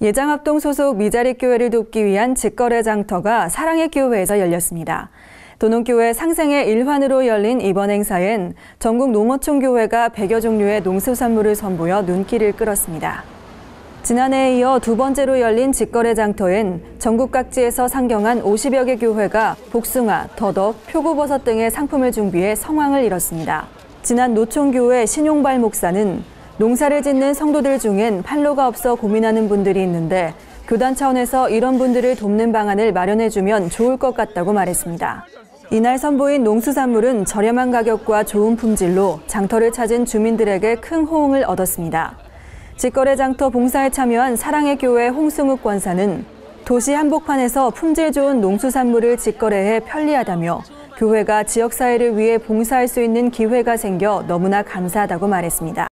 예장합동 소속 미자리 교회를 돕기 위한 직거래 장터가 사랑의 교회에서 열렸습니다. 도농교회 상생의 일환으로 열린 이번 행사엔 전국 농어촌교회가 100여 종류의 농수산물을 선보여 눈길을 끌었습니다. 지난해에 이어 두 번째로 열린 직거래 장터엔 전국 각지에서 상경한 50여 개 교회가 복숭아, 더덕, 표고버섯 등의 상품을 준비해 성황을 이뤘습니다. 진안 노촌교회 신용발 목사는 농사를 짓는 성도들 중엔 판로가 없어 고민하는 분들이 있는데 교단 차원에서 이런 분들을 돕는 방안을 마련해주면 좋을 것 같다고 말했습니다. 이날 선보인 농수산물은 저렴한 가격과 좋은 품질로 장터를 찾은 주민들에게 큰 호응을 얻었습니다. 직거래 장터 봉사에 참여한 사랑의 교회 홍승욱 권사는 도시 한복판에서 품질 좋은 농수산물을 직거래해 편리하다며 교회가 지역사회를 위해 봉사할 수 있는 기회가 생겨 너무나 감사하다고 말했습니다.